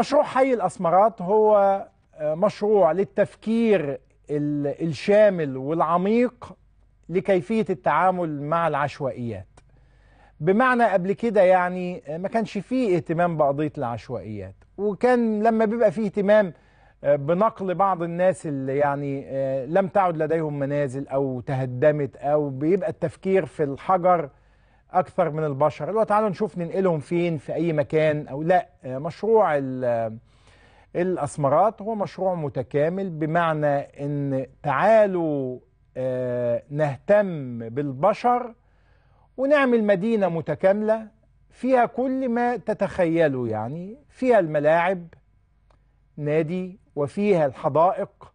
مشروع حي الأسمرات هو مشروع للتفكير الشامل والعميق لكيفية التعامل مع العشوائيات. بمعنى قبل كده يعني ما كانش فيه اهتمام بقضية العشوائيات، وكان لما بيبقى فيه اهتمام بنقل بعض الناس اللي يعني لم تعد لديهم منازل أو تهدمت، أو بيبقى التفكير في الحجر أكثر من البشر، اللي هو تعالوا نشوف ننقلهم فين في أي مكان أو لا. مشروع الأسمرات هو مشروع متكامل، بمعنى أن تعالوا نهتم بالبشر ونعمل مدينة متكاملة فيها كل ما تتخيلوا، يعني فيها الملاعب نادي وفيها الحدائق،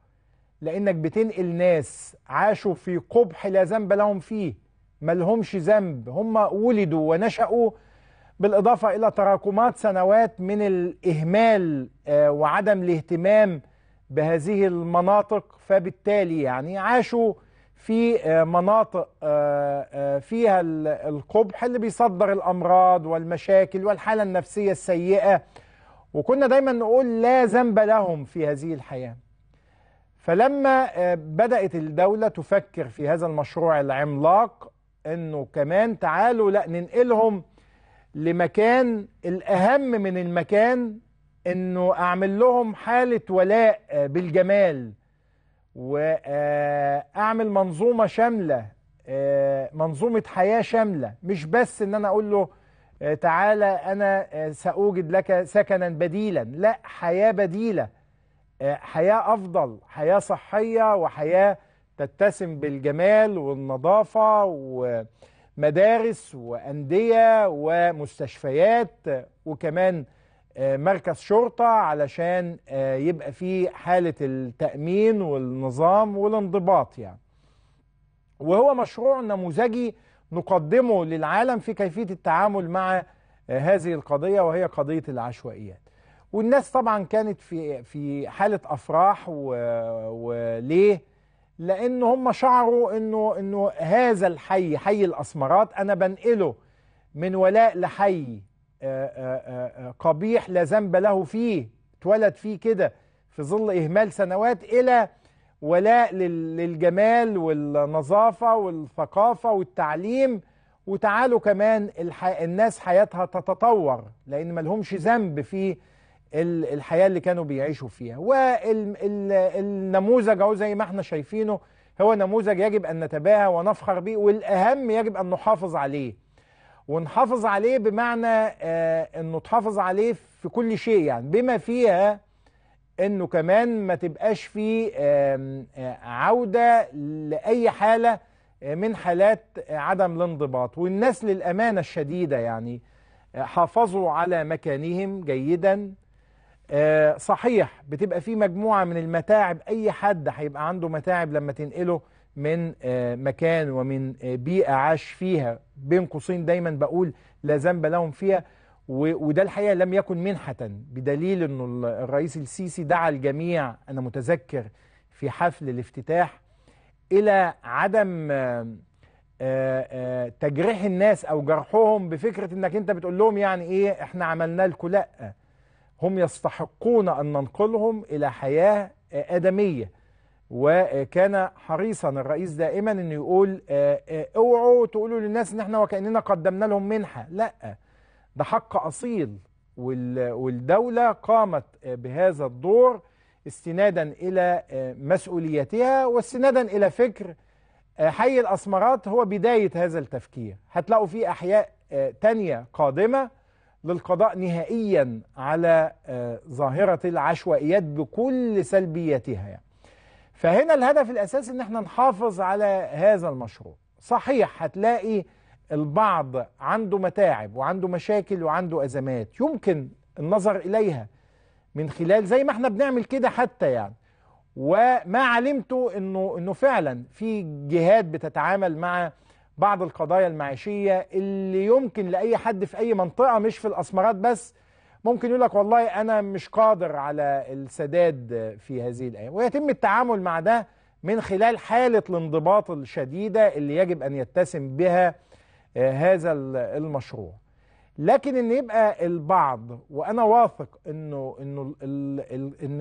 لأنك بتنقل ناس عاشوا في قبح لا ذنب لهم فيه، ما لهمش ذنب، هم ولدوا ونشأوا، بالإضافة إلى تراكمات سنوات من الإهمال وعدم الاهتمام بهذه المناطق، فبالتالي يعني عاشوا في مناطق فيها القبح اللي بيصدر الأمراض والمشاكل والحالة النفسية السيئة، وكنا دايما نقول لا ذنب لهم في هذه الحياة. فلما بدأت الدولة تفكر في هذا المشروع العملاق أنه كمان تعالوا لا ننقلهم لمكان، الأهم من المكان أنه أعمل لهم حالة ولاء بالجمال، وأعمل منظومة شاملة، منظومة حياة شاملة، مش بس أن أنا أقول له تعالى أنا سأوجد لك سكنا بديلا، لا، حياة بديلة، حياة أفضل، حياة صحية وحياة تتسم بالجمال والنظافة، ومدارس وأندية ومستشفيات، وكمان مركز شرطة علشان يبقى فيه حالة التأمين والنظام والانضباط يعني. وهو مشروع نموذجي نقدمه للعالم في كيفية التعامل مع هذه القضية، وهي قضية العشوائيات. والناس طبعا كانت في حالة أفراح، وليه؟ لأن هم شعروا إنه هذا الحي، حي الأسمرات، أنا بنقله من ولاء لحي قبيح لا ذنب له فيه، اتولد فيه كده في ظل إهمال سنوات، إلى ولاء للجمال والنظافة والثقافة والتعليم. وتعالوا كمان الناس حياتها تتطور، لأن ما لهمش ذنب في الحياة اللي كانوا بيعيشوا فيها. والنموذج أو زي ما احنا شايفينه هو نموذج يجب أن نتباهى ونفخر به، والأهم يجب أن نحافظ عليه، ونحافظ عليه بمعنى أنه تحافظ عليه في كل شيء يعني، بما فيها أنه كمان ما تبقاش في عودة لأي حالة من حالات عدم الانضباط. والناس للأمانة الشديدة يعني حافظوا على مكانهم جيدا. صحيح بتبقى في مجموعة من المتاعب، أي حد هيبقى عنده متاعب لما تنقله من مكان ومن بيئة عاش فيها، بين قوسين دايما بقول لا ذنب لهم فيها، وده الحقيقة لم يكن منحة، بدليل أنه الرئيس السيسي دعا الجميع، أنا متذكر في حفل الافتتاح، إلى عدم تجريح الناس أو جرحهم بفكرة أنك أنت بتقول لهم يعني إيه إحنا عملنا لكم، لأ، هم يستحقون أن ننقلهم إلى حياة آدمية. وكان حريصا الرئيس دائما أنه يقول اوعوا تقولوا للناس أن إحنا وكأننا قدمنا لهم منحة، لأ، ده حق أصيل، والدولة قامت بهذا الدور استنادا إلى مسؤوليتها، واستنادا إلى فكر حي الأسمرات هو بداية هذا التفكير. هتلاقوا فيه أحياء تانية قادمة للقضاء نهائيا على ظاهرة العشوائيات بكل سلبياتها يعني. فهنا الهدف الأساسي إن احنا نحافظ على هذا المشروع. صحيح هتلاقي البعض عنده متاعب وعنده مشاكل وعنده أزمات يمكن النظر إليها من خلال زي ما احنا بنعمل كده حتى يعني. وما علمته انه فعلا في جهات بتتعامل مع بعض القضايا المعيشية اللي يمكن لأي حد في أي منطقة، مش في الأسمرات بس، ممكن يقول لك والله أنا مش قادر على السداد في هذه الأيام، ويتم التعامل مع ده من خلال حالة الانضباط الشديدة اللي يجب أن يتسم بها هذا المشروع. لكن ان يبقى البعض، وانا واثق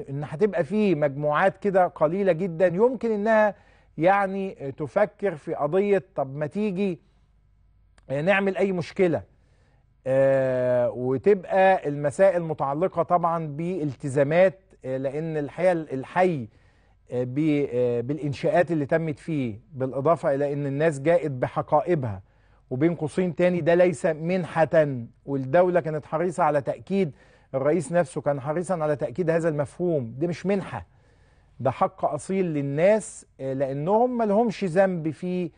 ان هتبقى في مجموعات كده قليله جدا يمكن انها يعني تفكر في قضيه طب ما تيجي نعمل اي مشكله، وتبقى المسائل متعلقه طبعا بالتزامات، لان الحقيقه الحي بالانشاءات اللي تمت فيه، بالاضافه الى ان الناس جاءت بحقائبها، وبين قوسين تاني ده ليس منحة، والدولة كانت حريصة على تأكيد، الرئيس نفسه كان حريصا على تأكيد هذا المفهوم، ده مش منحة، ده حق أصيل للناس، لأنهم ما لهمش ذنب في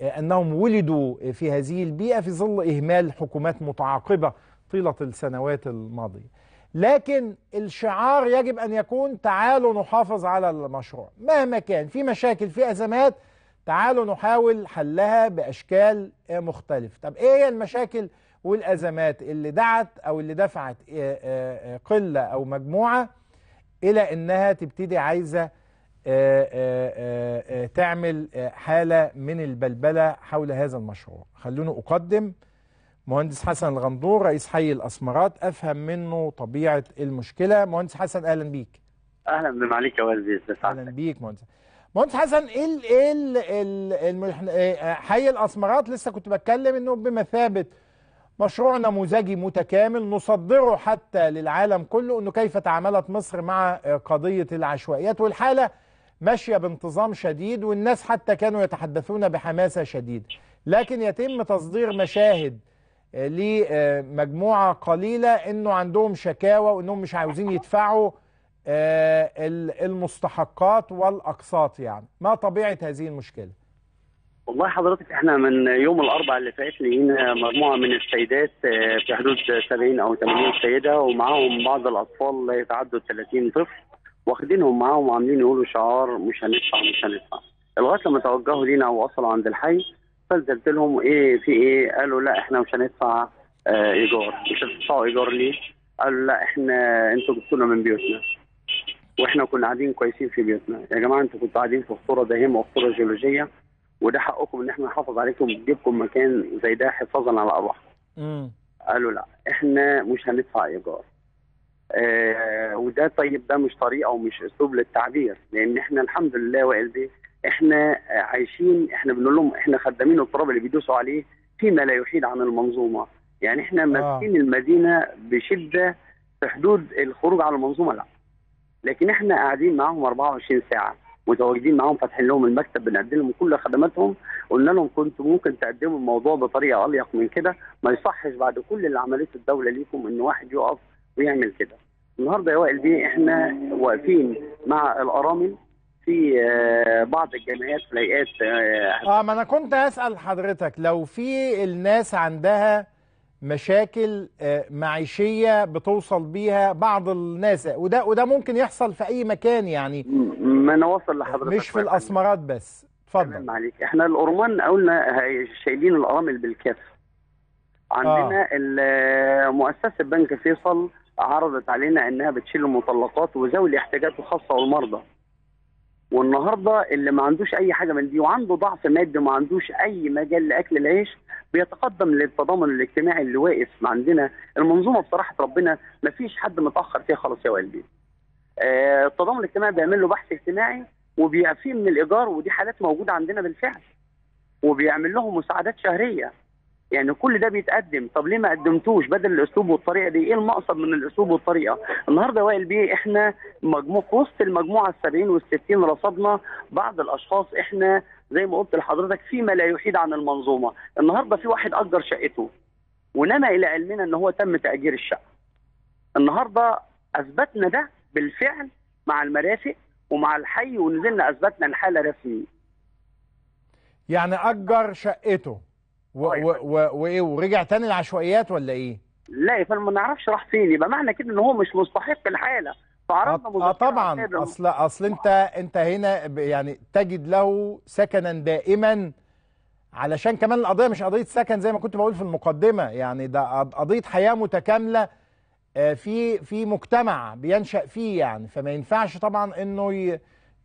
أنهم ولدوا في هذه البيئة في ظل إهمال حكومات متعاقبة طيلة السنوات الماضية. لكن الشعار يجب أن يكون تعالوا نحافظ على المشروع مهما كان، في مشاكل في أزمات تعالوا نحاول حلها بأشكال مختلفة. طب إيه هي المشاكل والأزمات اللي دعت أو اللي دفعت قلة أو مجموعة إلى إنها تبتدي عايزة تعمل حالة من البلبلة حول هذا المشروع؟ خلوني أقدم مهندس حسن الغندور رئيس حي الأسمرات أفهم منه طبيعة المشكلة. مهندس حسن أهلا بيك. أهلا بمعليك يا وزير. أهلا بيك مهندس. مهندس حسن، حي الأسمرات لسه كنت بتكلم انه بمثابه مشروع نموذجي متكامل نصدره حتى للعالم كله، انه كيف تعاملت مصر مع قضيه العشوائيات، والحاله ماشيه بانتظام شديد، والناس حتى كانوا يتحدثون بحماسه شديده، لكن يتم تصدير مشاهد لمجموعه قليله انه عندهم شكاوى وانهم مش عاوزين يدفعوا المستحقات والأقساط. يعني ما طبيعة هذه المشكلة؟ والله حضرتك احنا من يوم الأربعاء اللي فات لقينا مجموعة من السيدات في حدود 70 أو 80 سيدة، ومعاهم بعض الأطفال لا يتعدوا 30 طفل، واخدينهم معاهم وعاملين يقولوا شعار مش هندفع مش هندفع، لغاية لما توجهوا لينا ووصلوا عند الحي، فنزلت لهم ايه في ايه؟ قالوا لا احنا مش هندفع إيجار. مش هتدفعوا إيجار ليه؟ قالوا لا احنا انتوا جبتونا من بيوتنا واحنا كنا قاعدين كويسين في بيوتنا. يا جماعه انتوا كنتوا قاعدين في خطوره داهمه وخطوره جيولوجيه، وده حقكم ان احنا نحافظ عليكم ونجيبكم مكان زي ده حفاظا على ارواحكم. قالوا لا احنا مش هندفع ايجار. وده طيب ده مش طريقه ومش اسلوب للتعبير، لان احنا الحمد لله وائل بيه احنا عايشين، احنا بنقول لهم احنا خدامين التراب اللي بيدوسوا عليه فيما لا يحيد عن المنظومه، يعني احنا ماسكين المدينه بشده في حدود الخروج على المنظومه لا، لكن احنا قاعدين معاهم 24 ساعه متواجدين معاهم، فاتحين لهم المكتب، بنقدم لهم كل خدماتهم، قلنا لهم كنتوا ممكن تقدموا الموضوع بطريقه اليق من كده، ما يصحش بعد كل اللي عملته الدوله ليكم ان واحد يقف ويعمل كده. النهارده يا وائل بيه احنا واقفين مع الارامل في بعض الجمعيات في هيئات ما انا كنت هسال حضرتك لو في الناس عندها مشاكل معيشيه بتوصل بيها بعض الناس، وده ممكن يحصل في اي مكان، يعني ما انا واصل لحضرتك مش في الاسمرات بس. اتفضل معلش. احنا القرمان قلنا شايلين الارامل بالكاف. عندنا مؤسسه بنك فيصل عرضت علينا انها بتشيل المطلقات وذوي الاحتياجات الخاصه والمرضى، والنهارده اللي ما عندوش اي حاجه من دي وعنده ضعف مادي وما عندوش اي مجال لاكل العيش بيتقدم للتضامن الاجتماعي اللي واقف عندنا. المنظومه بصراحه ربنا ما فيش حد متاخر فيها خالص يا وائل بيه. التضامن الاجتماعي بيعمل له بحث اجتماعي وبيعفيه من الايجار، ودي حالات موجوده عندنا بالفعل، وبيعمل لهم مساعدات شهريه، يعني كل ده بيتقدم. طب ليه ما قدمتوش بدل الاسلوب والطريقه دي؟ ايه المقصد من الاسلوب والطريقه؟ النهارده يا وائل بيه احنا مجموعه وسط المجموعه ال70 وال60 رصدنا بعض الاشخاص، احنا زي ما قلت لحضرتك فيما لا يحيد عن المنظومه. النهارده في واحد اجر شقته ونما الى علمنا ان هو تم تاجير الشقه. النهارده اثبتنا ده بالفعل مع المرافق ومع الحي، ونزلنا اثبتنا الحاله رسميا. يعني اجر شقته وايه ورجع تاني العشوائيات ولا ايه؟ لا يا فندم ما نعرفش راح فين، يبقى معنى كده ان هو مش مستحق الحاله، فعرضنا مذكره طبعا. اصل انت هنا يعني تجد له سكنا دائما، علشان كمان القضيه مش قضيه سكن زي ما كنت بقول في المقدمه، يعني ده قضيه حياه متكامله في مجتمع بينشأ فيه، يعني فما ينفعش طبعا انه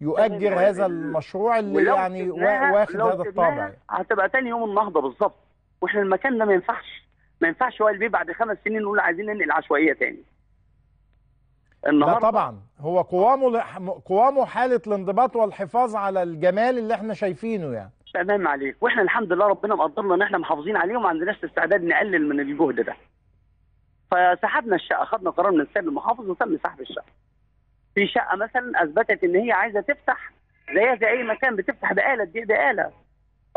يؤجر هذا المشروع اللي يعني واخد هذا الطابع. هتبقى تاني يوم النهضه بالظبط، واحنا المكان ده ما ينفعش. ما ينفعش وائل بيه بعد 5 سنين نقول عايزين ننقل عشوائيه تاني. لا طبعا هو قوامه حاله الانضباط والحفاظ على الجمال اللي احنا شايفينه يعني. تمام عليك، واحنا الحمد لله ربنا مقدرنا ان احنا محافظين عليه وما عندناش استعداد نقلل من الجهد ده. فسحبنا الشقه، خدنا قرار من السيد المحافظ وتم سحب الشقه. في شقه مثلا اثبتت ان هي عايزه تفتح زيها زي اي مكان بتفتح بقاله تبيع بقاله.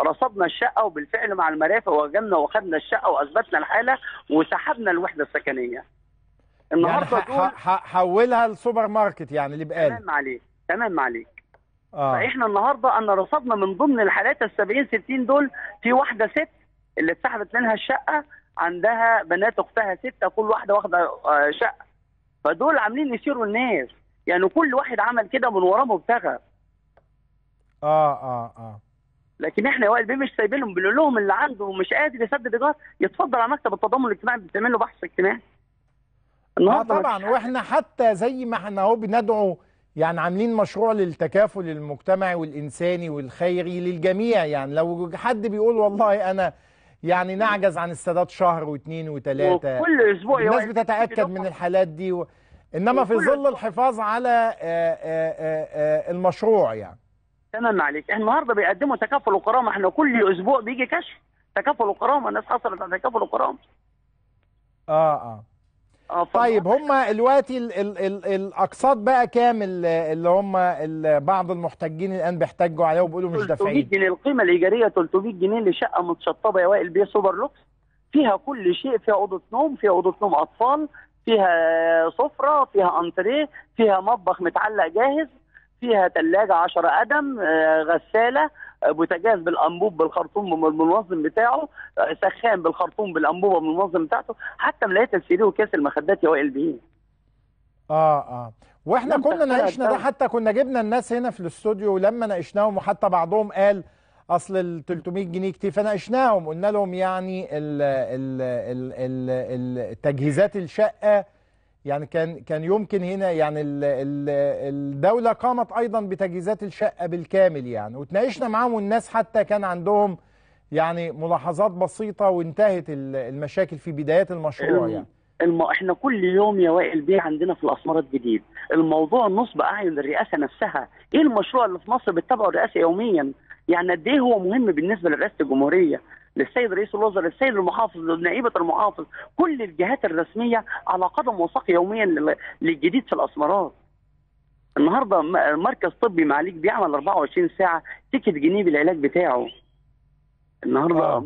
رصدنا الشقه وبالفعل مع المرافق وجبنا واخدنا الشقه واثبتنا الحاله وسحبنا الوحده السكنيه. النهارده يعني دول حولها لسوبر ماركت يعني اللي بقاله. تمام عليك، تمام عليك. فاحنا النهارده رصدنا من ضمن الحالات ال70 60 دول في واحده ست اللي اتسحبت منها الشقه عندها بنات اختها 6 كل واحده واخده شقه. فدول عاملين يثيروا الناس، يعني كل واحد عمل كده من وراه مبتغى. لكن احنا يا وائل بيه مش سايبينهم، بنقول لهم اللي عنده ومش قادر يسدد ايجار يتفضل على مكتب التضامن الاجتماعي بتعمل له بحث اجتماعي. طبعا واحنا حتى زي ما احنا اهو بندعو يعني عاملين مشروع للتكافل المجتمعي والانساني والخيري للجميع، يعني لو حد بيقول والله انا يعني نعجز عن السداد شهر واثنين وثلاثه وكل اسبوع الناس بتتاكد من الحالات دي انما في ظل الحفاظ على المشروع يعني. تمام عليك. النهارده بيقدموا تكافل وكرامه، احنا كل اسبوع بيجي كشف تكافل وكرامه، الناس حصلت على تكافل وكرامه. طيب هم دلوقتي الاقساط بقى كام اللي هم بعض المحتجين الان بيحتجوا عليه وبيقولوا مش دافعين؟ 300 جنيه القيمه الايجاريه، 300 جنيه لشقه متشطبه يا وائل بيه سوبر لوكس، فيها كل شيء، فيها اوضه نوم، فيها اوضه نوم اطفال، فيها سفره، فيها انتريه، فيها مطبخ متعلق جاهز، فيها ثلاجه 10 قدم، غساله، بوتاجاز بالانبوب بالخرطوم من المنظم بتاعه، سخان بالخرطوم بالانبوبه من المنظم بتاعته، حتى ملايات السرير وكاس المخدات يا وائل بيه. واحنا كنا ناقشنا ده، حتى كنا جبنا الناس هنا في الاستوديو لما ناقشناهم، وحتى بعضهم قال اصل ال 300 جنيه كتير، فناقشناهم قلنا لهم يعني التجهيزات الشقه يعني كان يمكن هنا يعني الدولة قامت أيضا بتجهيزات الشقة بالكامل يعني، وتناقشنا معاهم والناس حتى كان عندهم يعني ملاحظات بسيطة وانتهت المشاكل في بداية المشروع يعني. احنا كل يوم يا وائل بيه عندنا في الأسمرات جديد، الموضوع نصب أعين الرئاسة نفسها، إيه المشروع اللي في مصر بتتابعه الرئاسة يوميا؟ يعني قد إيه هو مهم بالنسبة لرئاسة الجمهورية؟ للسيد رئيس الوزراء، للسيد المحافظ، لنائبة المحافظ، كل الجهات الرسمية على قدم وساق يوميا للجديد في الأسمرات. النهارده مركز طبي معاليك بيعمل 24 ساعة، تيكت جنيه بالعلاج بتاعه. النهارده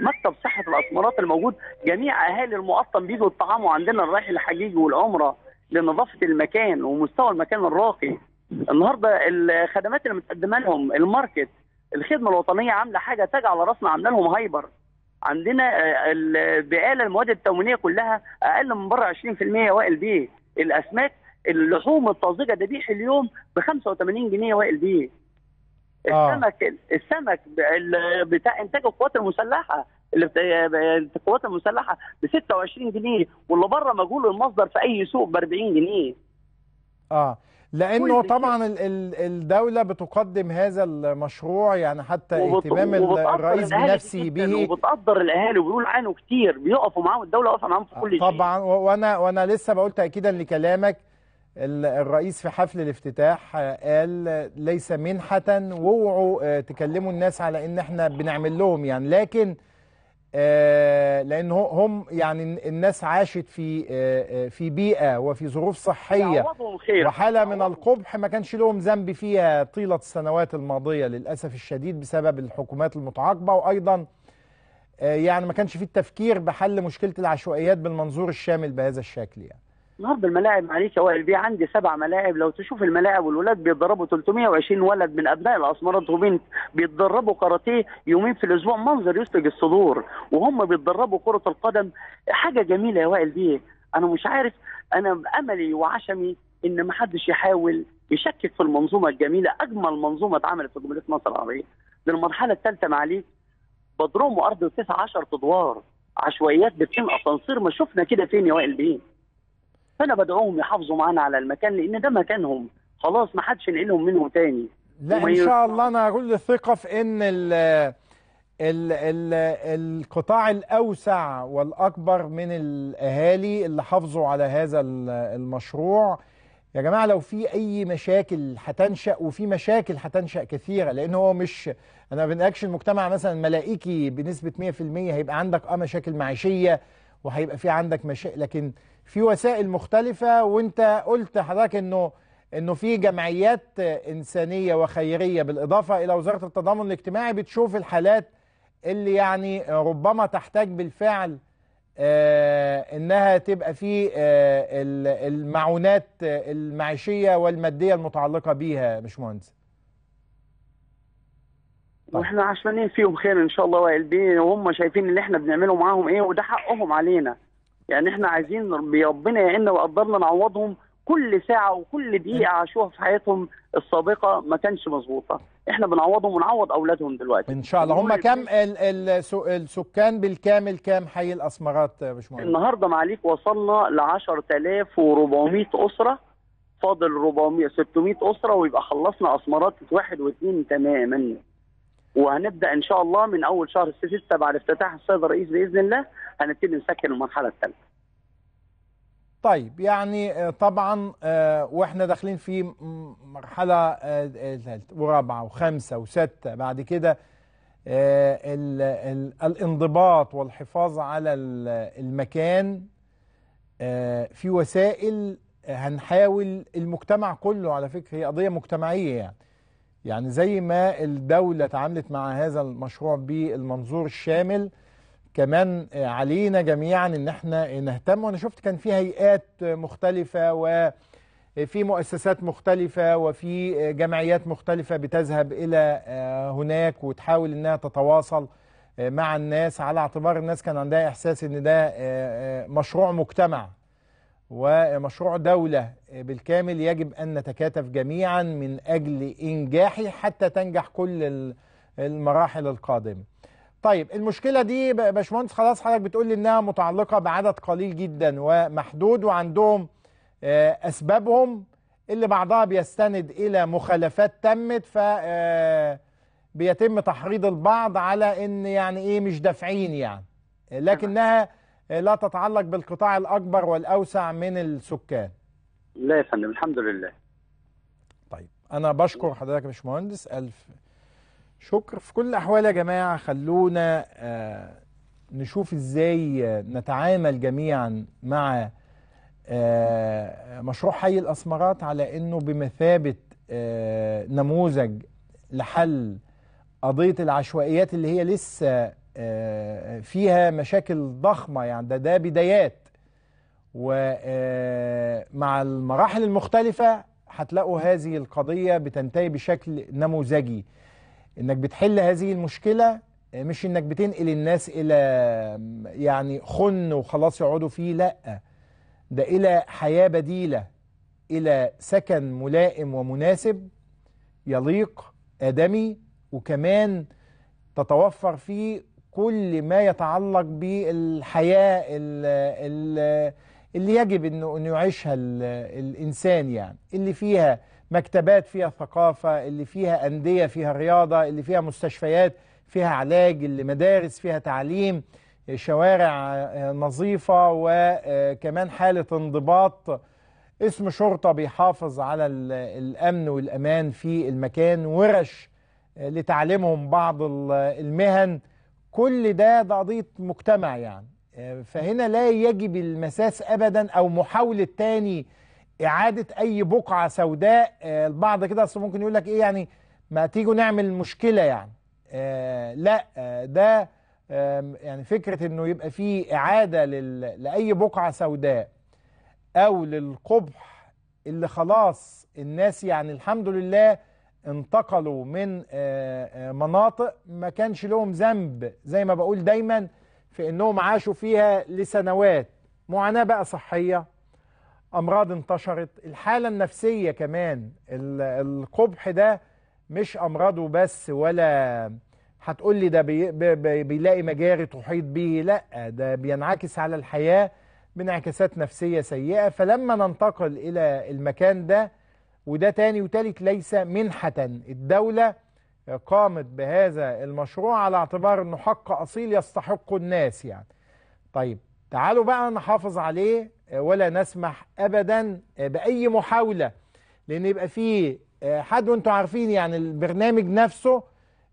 مكتب صحة الأسمرات الموجود، جميع أهالي المقطم بيجوا يطعموا عندنا الرايح الحجيج والعمرة لنظافة المكان ومستوى المكان الراقي. النهارده الخدمات اللي متقدمة لهم، الماركت، الخدمه الوطنيه عامله حاجه تاج على راسنا، عامله لهم هايبر. عندنا البقاله المواد التموينيه كلها اقل من بره 20% يا وائل بيه، الاسماك اللحوم الطازجه ذبيح اليوم ب 85 جنيه يا وائل بيه. السمك بتاع انتاج القوات المسلحه ب 26 جنيه واللي بره مجهول المصدر في اي سوق ب 40 جنيه. لأنه طبعا الدولة بتقدم هذا المشروع يعني حتى اهتمام الرئيس بنفسه به، وبتقدر الأهالي وبيقول عنه كتير، بيقفوا معاهم، الدولة واقفة معاهم في كل شيء. طبعا وأنا لسه بقول تأكيدا لكلامك، الرئيس في حفل الافتتاح قال ليس منحة، واوعوا تكلموا الناس على إن احنا بنعمل لهم يعني، لكن لأن هم يعني الناس عاشت في بيئة وفي ظروف صحية وحالة من القبح ما كانش لهم ذنب فيها طيلة السنوات الماضية للأسف الشديد بسبب الحكومات المتعاقبة، وأيضا يعني ما كانش في التفكير بحل مشكلة العشوائيات بالمنظور الشامل بهذا الشكل يعني. النهارده الملاعب معلش يا وائل بيه عندي 7 ملاعب، لو تشوف الملاعب والولاد بيتدربوا 320 ولد من ابناء الاسمرات وبنت بيتدربوا كاراتيه يومين في الاسبوع، منظر يسلج الصدور، وهم بيتدربوا كره القدم، حاجه جميله يا وائل بيه. انا مش عارف، انا املي وعشمي ان ما حدش يحاول يشكك في المنظومه الجميله، اجمل منظومه اتعملت في جمهوريه مصر العربيه للمرحله الثالثه معاليك، بدروم وارض 19 ادوار، عشوائيات بتتم اسانسير، ما شفنا كده فين يا وائل بيه. فأنا بدعوهم يحافظوا معانا على المكان لأن ده مكانهم، خلاص ما حدش ينقلهم منه تاني. لا إن شاء الله، أنا كل ثقة في إن القطاع الأوسع والأكبر من الأهالي اللي حافظوا على هذا المشروع. يا جماعة لو في أي مشاكل هتنشأ، وفي مشاكل هتنشأ كثيرة، لأن هو مش أنا بنأكش المجتمع مثلا ملائكي بنسبة 100%، هيبقى عندك مشاكل معيشية وهيبقى في عندك مشاكل، لكن في وسائل مختلفة. وأنت قلت حضرتك إنه في جمعيات إنسانية وخيرية بالإضافة إلى وزارة التضامن الاجتماعي بتشوف الحالات اللي يعني ربما تحتاج بالفعل إنها تبقى في المعونات المعيشية والمادية المتعلقة بيها باشمهندس. واحنا عشانين فيهم خير ان شاء الله وائل بيه، وهم شايفين اللي احنا بنعمله معاهم ايه، وده حقهم علينا. يعني احنا عايزين ربنا يعيننا ويقدرنا نعوضهم كل ساعه وكل دقيقه عاشوها في حياتهم السابقه ما كانش مظبوطه، احنا بنعوضهم ونعوض اولادهم دلوقتي ان شاء الله. هم كام السكان بالكامل؟ كام حي الاسمرات يا باشمهندس؟ النهارده معاليك وصلنا ل 10400 اسره، فاضل 600 اسره ويبقى خلصنا اسمرات 1 و2 تماما. وهنبدا ان شاء الله من اول شهر 6 بعد افتتاح السيد الرئيس باذن الله هنبتدي نسكن المرحله الثالثه. طيب يعني طبعا واحنا داخلين في مرحله ثالثه ورابعه وخامسه وسته، بعد كده الانضباط والحفاظ على المكان في وسائل هنحاول المجتمع كله. على فكره هي قضيه مجتمعيه، يعني زي ما الدولة تعاملت مع هذا المشروع بالمنظور الشامل، كمان علينا جميعا ان احنا نهتم. وانا شفت كان في هيئات مختلفة وفي مؤسسات مختلفة وفي جمعيات مختلفة بتذهب الى هناك وتحاول انها تتواصل مع الناس، على اعتبار الناس كان عندها احساس ان ده مشروع مجتمع ومشروع دولة بالكامل، يجب أن نتكاتف جميعا من أجل إنجاحه حتى تنجح كل المراحل القادمة. طيب المشكلة دي باشمهندس خلاص حضرتك بتقول إنها متعلقة بعدد قليل جدا ومحدود، وعندهم أسبابهم اللي بعضها بيستند إلى مخالفات تمت، فبيتم تحريض البعض على إن يعني إيه مش دافعين يعني، لكنها لا تتعلق بالقطاع الأكبر والأوسع من السكان. لا يا فندم الحمد لله. طيب أنا بشكر حضرتك يا باشمهندس، ألف شكر. في كل الأحوال يا جماعة خلونا نشوف إزاي نتعامل جميعا مع مشروع حي الأسمرات على إنه بمثابة نموذج لحل قضية العشوائيات اللي هي لسه فيها مشاكل ضخمة. يعني ده بدايات، ومع المراحل المختلفة هتلاقوا هذه القضية بتنتهي بشكل نموذجي، انك بتحل هذه المشكلة، مش انك بتنقل الناس الى يعني خن وخلاص يقعدوا فيه، لا ده الى حياة بديلة، الى سكن ملائم ومناسب يليق آدمي، وكمان تتوفر فيه كل ما يتعلق بالحياة اللي يجب انه يعيشها الانسان، يعني اللي فيها مكتبات، فيها ثقافة، اللي فيها أندية، فيها رياضة، اللي فيها مستشفيات، فيها علاج، اللي مدارس، فيها تعليم، شوارع نظيفة، وكمان حالة انضباط، اسم شرطة بيحافظ على الأمن والأمان في المكان، ورش لتعليمهم بعض المهن. كل ده قضية مجتمع يعني، فهنا لا يجب المساس أبدا أو محاولة تاني إعادة أي بقعة سوداء. البعض كده أصل ممكن يقول لك إيه يعني ما تيجوا نعمل مشكلة يعني، لا ده يعني فكرة إنه يبقى فيه إعادة لأي بقعة سوداء أو للقبح اللي خلاص الناس يعني الحمد لله انتقلوا من مناطق ما كانش لهم ذنب، زي ما بقول دايما، في انهم عاشوا فيها لسنوات معاناة بقى صحية، امراض انتشرت، الحالة النفسية كمان. القبح ده مش امراضه بس، ولا هتقول لي ده بيلاقي مجاري تحيط به، لا ده بينعكس على الحياة بانعكاسات نفسية سيئة. فلما ننتقل الى المكان ده، وده تاني وتالت ليس منحة الدولة قامت بهذا المشروع على اعتبار انه حق اصيل يستحقه الناس يعني. طيب تعالوا بقى نحافظ عليه ولا نسمح ابدا باي محاوله لان يبقى فيه حد، وانتم عارفين يعني البرنامج نفسه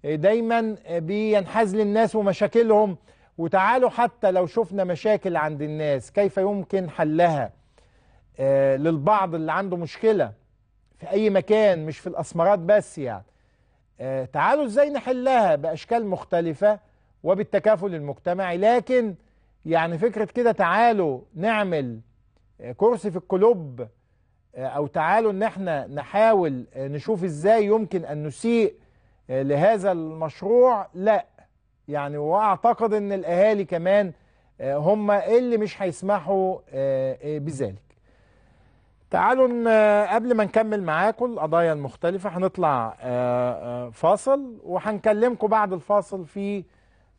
دايما بينحاز للناس ومشاكلهم، وتعالوا حتى لو شفنا مشاكل عند الناس كيف يمكن حلها للبعض اللي عنده مشكله في اي مكان مش في الاسمرات بس يعني. تعالوا ازاي نحلها باشكال مختلفه وبالتكافل المجتمعي، لكن يعني فكره كده تعالوا نعمل كرسي في القلوب او تعالوا ان احنا نحاول نشوف ازاي يمكن ان نسيء لهذا المشروع لا يعني. واعتقد ان الاهالي كمان هم اللي مش هيسمحوا بذلك. تعالوا قبل ما نكمل معاكم القضايا المختلفة هنطلع فاصل وهنكلمكم بعد الفاصل في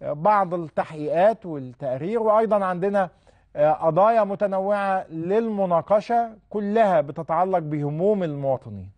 بعض التحقيقات والتقارير، وأيضا عندنا قضايا متنوعة للمناقشة كلها بتتعلق بهموم المواطنين.